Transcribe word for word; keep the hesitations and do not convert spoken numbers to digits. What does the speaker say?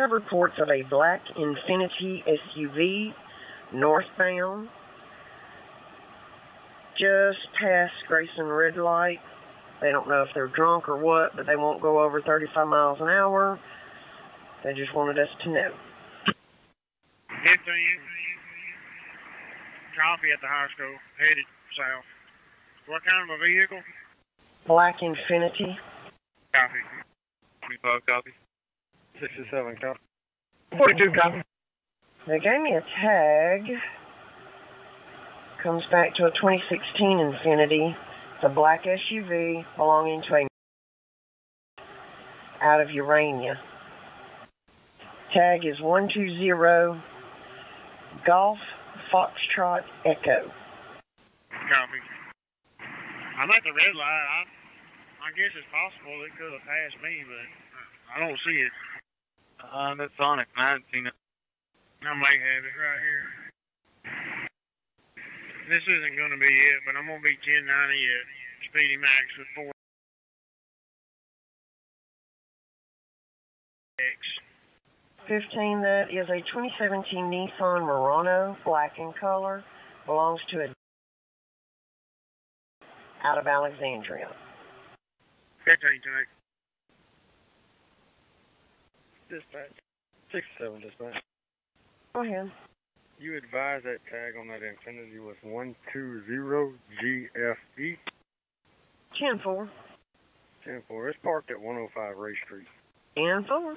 Officer reports of a black Infiniti S U V northbound just past Grayson Red Light. They don't know if they're drunk or what, but they won't go over thirty-five miles an hour. They just wanted us to know. Yes, sir. Coffee at the high school, headed south. What kind of a vehicle? Black Infiniti. Copy. twenty-five copy. sixty-seven copy. forty-two copy. They gave me a tag. Comes back to a twenty sixteen Infiniti. It's a black S U V belonging to a out of Urania. Tag is one two zero Golf Foxtrot Echo. Copy. I'm at the red light. I, I guess it's possible it could have passed me, but I don't see it. Uh, that's Sonic. I haven't seen it. I may have it right here. This isn't going to be it, but I'm going to be ten ninety at Speedy Max with four X. fifteen, that is a twenty seventeen Nissan Murano, black in color, belongs to a out of Alexandria. fifteen, tonight. Dispatch. sixty-seven, dispatch. Go ahead. You advise that tag on that Infiniti was one two zero G F E? ten four. ten four. It's parked at one oh five Ray Street. ten four.